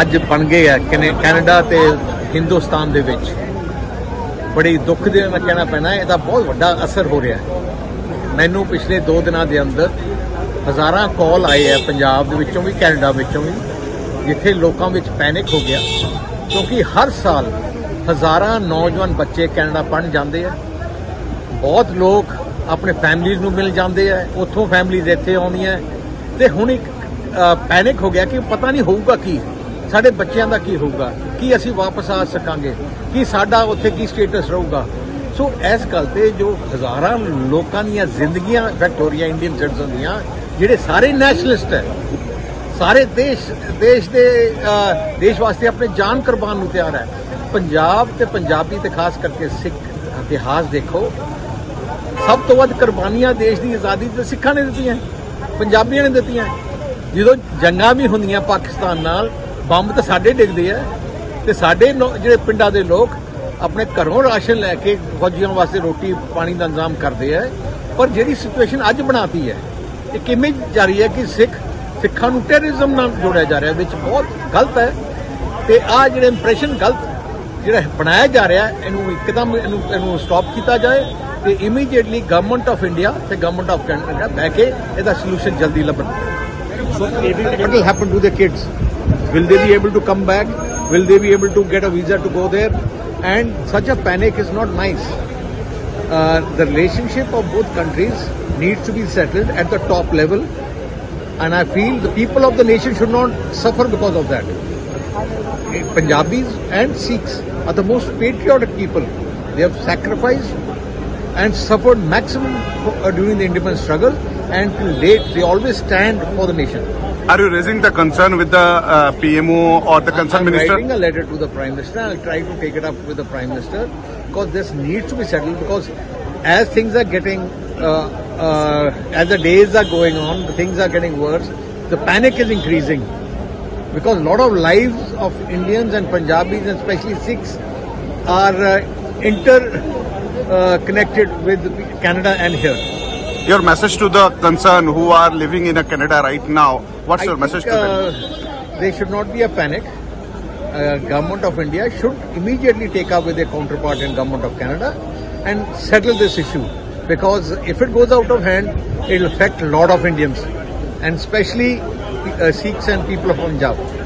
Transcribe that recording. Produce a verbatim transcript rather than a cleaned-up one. ਅੱਜ ਬਣ ਗਏ ਆ ਕੈਨੇਡਾ ਤੇ ਹਿੰਦੁਸਤਾਨ ਦੇ ਵਿੱਚ। ਬੜੀ ਦੁੱਖ ਦੇ ਮੈਂ ਕਹਿਣਾ ਪੈਣਾ ਇਹਦਾ ਬਹੁਤ ਵੱਡਾ ਅਸਰ ਹੋ ਰਿਹਾ। ਮੈਨੂੰ ਪਿਛਲੇ ਦੋ ਦਿਨਾਂ ਦੇ ਅੰਦਰ ਹਜ਼ਾਰਾਂ ਕਾਲ ਆਏ ਆ ਪੰਜਾਬ ਦੇ ਵਿੱਚੋਂ ਵੀ ਕੈਨੇਡਾ ਵਿੱਚੋਂ ਵੀ, ਜਿੱਥੇ ਲੋਕਾਂ ਵਿੱਚ ਪੈਨਿਕ ਹੋ ਗਿਆ ਕਿਉਂਕਿ ਹਰ ਸਾਲ ਹਜ਼ਾਰਾਂ ਨੌਜਵਾਨ ਬੱਚੇ ਕੈਨੇਡਾ ਪੜ੍ਹਨ ਜਾਂਦੇ ਆ। ਬਹੁਤ ਲੋਕ ਆਪਣੇ ਫੈਮਲੀਜ਼ ਨੂੰ ਮਿਲ ਜਾਂਦੇ ਆ, ਉੱਥੋਂ ਫੈਮਲੀਜ਼ ਇੱਥੇ ਆਉਂਦੀਆਂ ਤੇ ਹੁਣ ਇੱਕ ਪੈਨਿਕ ਹੋ ਗਿਆ ਕਿ ਪਤਾ ਨਹੀਂ ਹੋਊਗਾ ਕੀ, ਸਾਡੇ ਬੱਚਿਆਂ ਦਾ ਕੀ ਹੋਊਗਾ, ਕੀ ਅਸੀਂ ਵਾਪਸ ਆ ਸਕਾਂਗੇ, ਕੀ ਸਾਡਾ ਉੱਥੇ ਕੀ ਸਟੇਟਸ ਰਹੂਗਾ। ਸੋ ਇਸ ਗੱਲ ਤੇ ਜੋ ਹਜ਼ਾਰਾਂ ਲੋਕਾਂ ਦੀਆਂ ਜ਼ਿੰਦਗੀਆਂ ਇਫੈਕਟ ਹੋ ਰਹੀਆਂ ਇੰਡੀਅਨ ਸਿਟੀਜ਼ਨ ਦੀਆਂ, ਜਿਹੜੇ ਸਾਰੇ ਨੈਸ਼ਨਲਿਸਟ ਹੈ, ਸਾਰੇ ਦੇਸ਼ ਦੇਸ਼ ਦੇ ਦੇਸ਼ ਵਾਸਤੇ ਆਪਣੇ ਜਾਨ ਕੁਰਬਾਨ ਨੂੰ ਤਿਆਰ ਹੈ। ਪੰਜਾਬ ਤੇ ਪੰਜਾਬੀ ਤੇ ਖਾਸ ਕਰਕੇ ਸਿੱਖ ਇਤਿਹਾਸ ਦੇਖੋ, ਸਭ ਤੋਂ ਵੱਧ ਕੁਰਬਾਨੀਆਂ ਦੇਸ਼ ਦੀ ਆਜ਼ਾਦੀ ਤੇ ਸਿੱਖਾਂ ਨੇ ਦਿੱਤੀਆਂ, ਪੰਜਾਬੀਆਂ ਨੇ ਦਿੱਤੀਆਂ। ਜਦੋਂ ਜੰਗਾਂ ਵੀ ਹੁੰਦੀਆਂ ਪਾਕਿਸਤਾਨ ਨਾਲ, ਬੰਬ ਤਾਂ ਸਾਡੇ ਡਿੱਗਦੇ ਆ ਤੇ ਸਾਡੇ ਜਿਹੜੇ ਪਿੰਡਾਂ ਦੇ ਲੋਕ ਆਪਣੇ ਘਰੋਂ ਰਾਸ਼ਨ ਲੈ ਕੇ ਫੌਜੀਆਂ ਵਾਸਤੇ ਰੋਟੀ ਪਾਣੀ ਦਾ ਇੰਤਜ਼ਾਮ ਕਰਦੇ ਆ। ਪਰ ਜਿਹੜੀ ਸਿਚੁਏਸ਼ਨ ਅੱਜ ਬਣਾਤੀ ਹੈ ਇਹ ਕਿਵੇਂ ਜਾਰੀ ਹੈ ਕਿ ਸਿੱਖ ਸਿੱਖਾਂ ਨੂੰ ਟੈਰਰਿਜ਼ਮ ਨਾਲ ਜੋੜਿਆ ਜਾ ਰਿਹਾ, ਵਿੱਚ ਬਹੁਤ ਗਲਤ ਹੈ। ਤੇ ਆਹ ਜਿਹੜੇ ਇੰਪ੍ਰੈਸ਼ਨ ਗਲਤ ਜਿਹੜਾ ਬਣਾਇਆ ਜਾ ਰਿਹਾ ਇਹਨੂੰ ਇੱਕਦਮ ਇਹਨੂੰ ਇਹਨੂੰ ਸਟਾਪ ਕੀਤਾ ਜਾਏ ਤੇ ਇਮੀਡੀਏਟਲੀ ਗਵਰਨਮੈਂਟ ਆਫ ਇੰਡੀਆ ਤੇ ਗਵਰਨਮੈਂਟ ਆਫ ਕੈਨੇਡਾ ਬਹਿ ਕੇ ਇਹਦਾ ਸੋਲੂਸ਼ਨ ਜਲਦੀ ਲੱਭਣ। So what will happen to the kids? Will they be able to come back? Will they be able to get a visa to go there? And such a panic is not nice. Uh, the relationship of both countries needs to be settled at the top level, and I feel the people of the nation should not suffer because of that. Punjabis and Sikhs are the most patriotic people. They have sacrificed and suffered maximum for, uh, during the independence struggle, and till date they always stand for the nation. Are you raising the concern with the uh, P M O or the concerned minister? I'm writing a letter to the Prime Minister. I'll try to take it up with the Prime Minister because this needs to be settled, because as things are getting, uh, uh, as the days are going on, the things are getting worse, the panic is increasing because a lot of lives of Indians and Punjabis and especially Sikhs are uh, inter... Uh, connected with Canada and here. Your message to the concerned who are living in Canada right now, what's I your think, message to uh, them? There should not be a panic. Uh, Government of India should immediately take up with their counterpart in Government of Canada and settle this issue, because if it goes out of hand, it will affect a lot of Indians and especially uh, Sikhs and people of Punjab.